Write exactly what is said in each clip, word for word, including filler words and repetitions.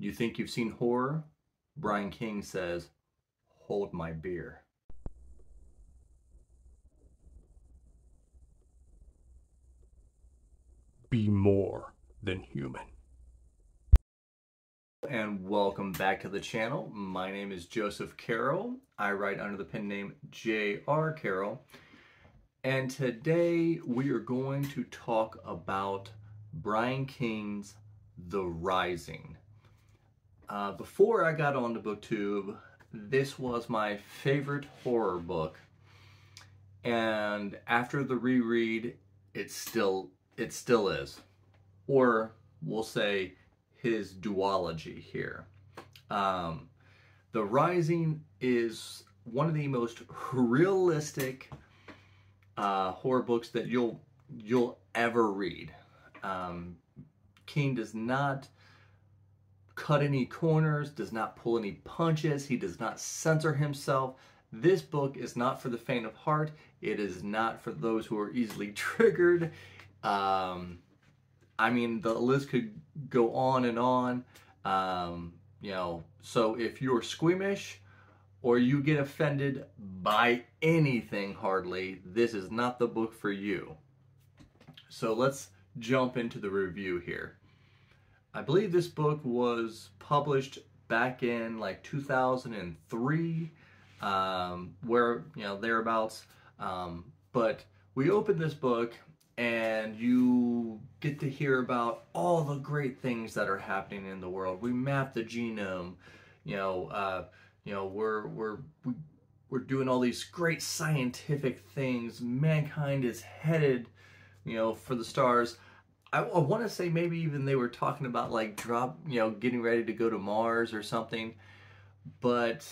You think you've seen horror? Brian Keene says, hold my beer. Be more than human. And welcome back to the channel. My name is Joseph Carroll. I write under the pen name J R Carroll. And today we are going to talk about Brian Keene's The Rising. Uh, before I got onto BookTube, this was my favorite horror book, and after the reread, it still it still is, or we'll say his duology here. Um, The Rising is one of the most realistic uh, horror books that you'll you'll ever read. Um, Keene does not cut any corners, does not pull any punches, he does not censor himself. This book is not for the faint of heart. It is not for those who are easily triggered. Um, I mean, the list could go on and on. Um, you know, so if you're squeamish or you get offended by anything hardly, this is not the book for you. So let's jump into the review here. I believe this book was published back in like two thousand three, um, where, you know, thereabouts. Um, but we open this book and you get to hear about all the great things that are happening in the world. We map the genome, you know, uh, you know, we're, we're, we're doing all these great scientific things. Mankind is headed, you know, for the stars. I, I want to say maybe even they were talking about like drop, you know, getting ready to go to Mars or something. But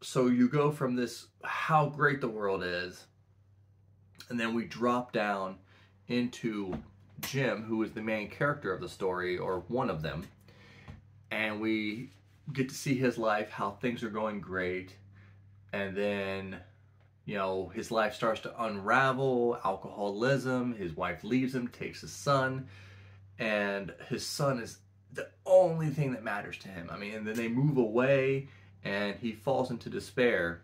so you go from this, how great the world is, and then we drop down into Jim, who is the main character of the story, or one of them. And we get to see his life, how things are going great. And then, you know, his life starts to unravel, alcoholism, his wife leaves him, takes his son, and his son is the only thing that matters to him. I mean, and then they move away, and he falls into despair.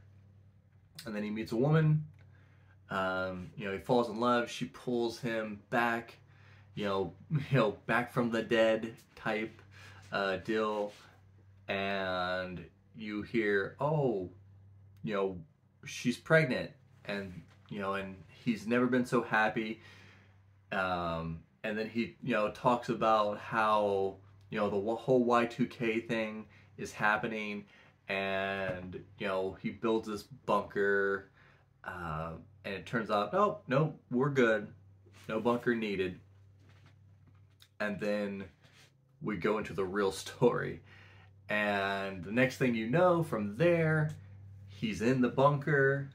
And then he meets a woman, um, you know, he falls in love, she pulls him back, you know, you know back from the dead type uh, deal, and you hear, oh, you know, she's pregnant, and you know, and he's never been so happy. Um, and then he, you know, talks about how, you know, the whole Y two K thing is happening, and you know, he builds this bunker, uh, and it turns out, oh no, we're good, no bunker needed. And then we go into the real story, and the next thing you know, from there, he's in the bunker.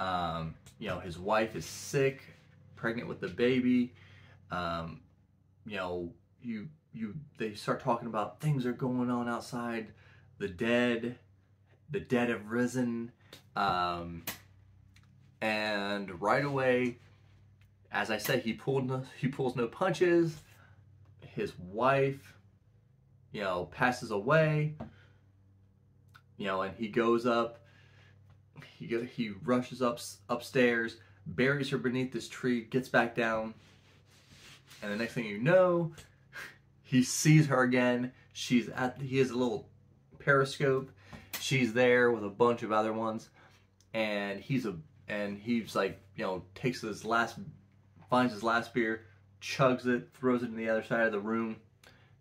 Um, you know, his wife is sick, pregnant with the baby. Um, you know, you you they start talking about things are going on outside. The dead, the dead have risen. Um, and right away, as I said, he pulled no, he pulls no punches. His wife, you know, passes away. You know, and he goes up. He, he rushes up upstairs, buries her beneath this tree, gets back down, and the next thing you know, he sees her again. She's at, he has a little periscope. She's there with a bunch of other ones, and he's a and he's like, you know, takes his last, finds his last beer, chugs it, throws it in the other side of the room,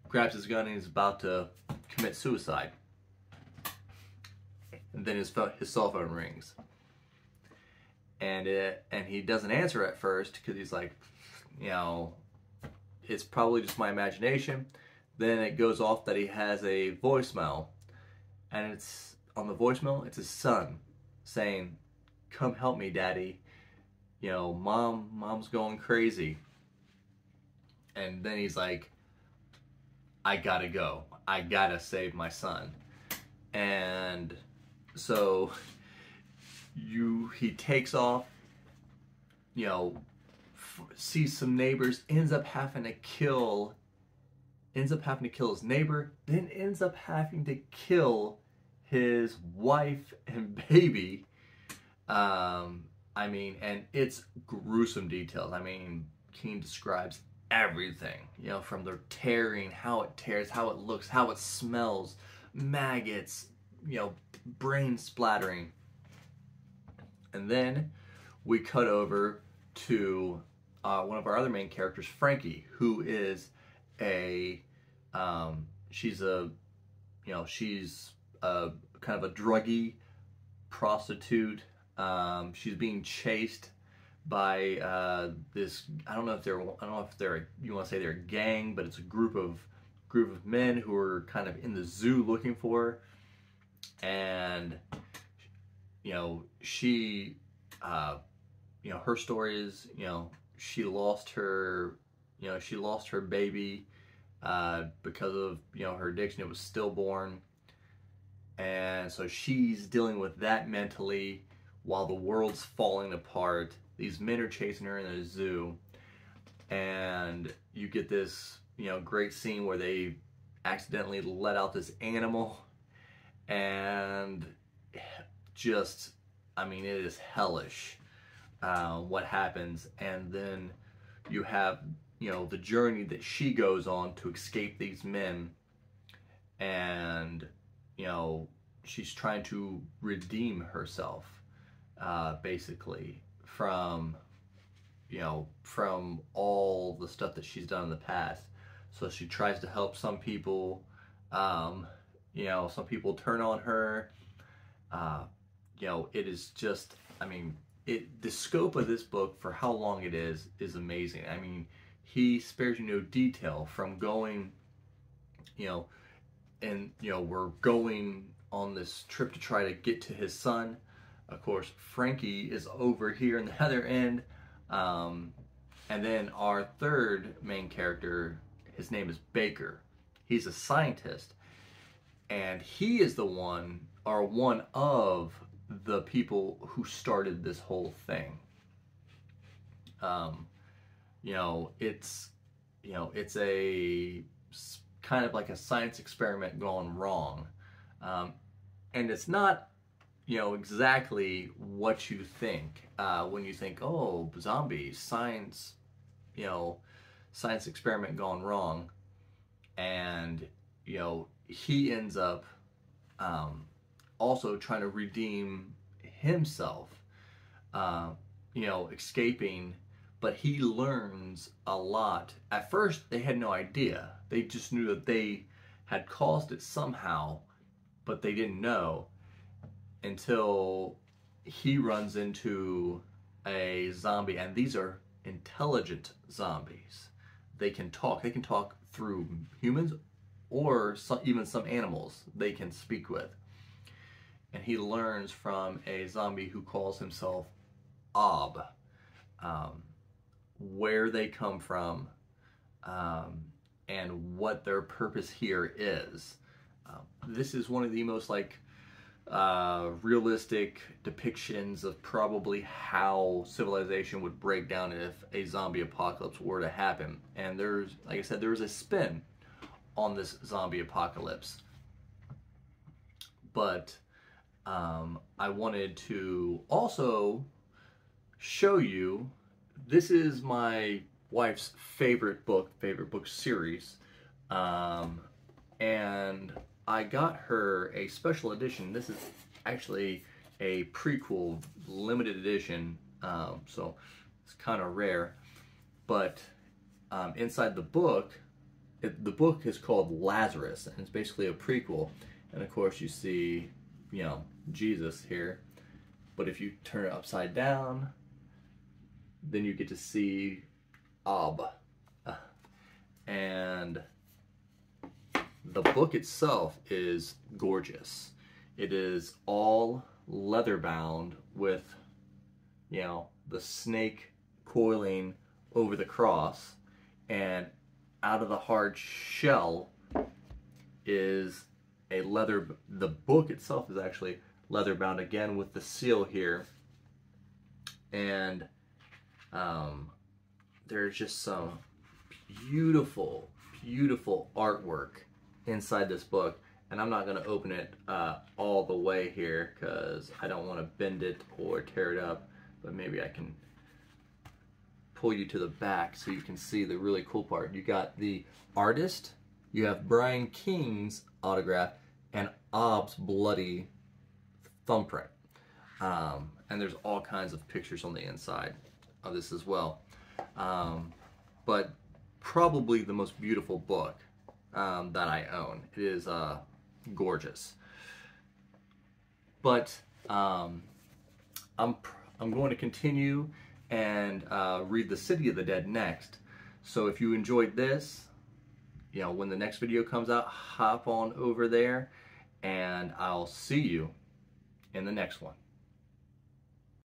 grabs his gun, and he's about to commit suicide. And then his, his cell phone rings, and it, and he doesn't answer at first because he's like, you know, it's probably just my imagination. Then it goes off that he has a voicemail, and it's on the voicemail, it's his son saying, come help me, daddy, you know, mom mom's going crazy. And then he's like, I gotta go, I gotta save my son. And so you he takes off, you know, f sees some neighbors, ends up having to kill ends up having to kill his neighbor, then ends up having to kill his wife and baby. Um, I mean, and it's gruesome details. I mean, Keene describes everything, you know, from the tearing, how it tears, how it looks, how it smells, maggots, you know, brain splattering. And then we cut over to uh, one of our other main characters, Frankie, who is a, um, she's a, you know, she's a kind of a druggy prostitute. Um, she's being chased by uh, this, I don't know if they're, I don't know if they're, you want to say they're a gang, but it's a group of, group of men who are kind of in the zoo looking for her. And, you know, she, uh, you know, her story is, you know, she lost her, you know, she lost her baby uh, because of, you know, her addiction. It was stillborn. And so she's dealing with that mentally while the world's falling apart. These men are chasing her in a zoo. And you get this, you know, great scene where they accidentally let out this animal. And just, I mean, it is hellish uh, what happens. And then you have, you know, the journey that she goes on to escape these men. And, you know, she's trying to redeem herself, uh, basically, from, you know, from all the stuff that she's done in the past. So she tries to help some people, um, you know, some people turn on her. Uh, you know, it is just, I mean, it, the scope of this book for how long it is, is amazing. I mean, he spares you no detail from going, you know, and, you know, we're going on this trip to try to get to his son. Of course, Frankie is over here in the other end. Um, and then our third main character, his name is Baker. He's a scientist. And he is the one, or one of the people who started this whole thing. Um, you know, it's, you know, it's a kind of like a science experiment gone wrong. Um, and it's not, you know, exactly what you think uh, when you think, oh, zombies, science, you know, science experiment gone wrong. And, you know, he ends up um, also trying to redeem himself, uh, you know, escaping, but he learns a lot. At first, they had no idea. They just knew that they had caused it somehow, but they didn't know until he runs into a zombie, and these are intelligent zombies. They can talk. They can talk through humans or some, even some animals they can speak with. And he learns from a zombie who calls himself Ob, um, where they come from, um, and what their purpose here is. Um, this is one of the most like uh, realistic depictions of probably how civilization would break down if a zombie apocalypse were to happen. And there's, like I said, there was a spin on this zombie apocalypse. But Um, I wanted to also show you, this is my wife's favorite book, favorite book series, um, and I got her a special edition. This is actually a prequel limited edition, um, so it's kind of rare, but um, inside the book, it, the book is called Lazarus, and it's basically a prequel, and of course you see, you know, Jesus here, but if you turn it upside down, then you get to see Ob, uh, and the book itself is gorgeous. It is all leather bound with, you know, the snake coiling over the cross, and out of the hard shell is a leather, the book itself is actually leather bound again with the seal here, and um, there's just some beautiful, beautiful artwork inside this book. And I'm not going to open it uh, all the way here because I don't want to bend it or tear it up. But maybe I can pull you to the back so you can see the really cool part. You got the artist, you have Brian Keene's autograph, and Ob's bloody thumbprint. Um, and there's all kinds of pictures on the inside of this as well. Um, but probably the most beautiful book um, that I own. It is uh, gorgeous. But um, I'm pr I'm going to continue and uh, read The City of the Dead next. So if you enjoyed this, you know, when the next video comes out, hop on over there, and I'll see you in the next one.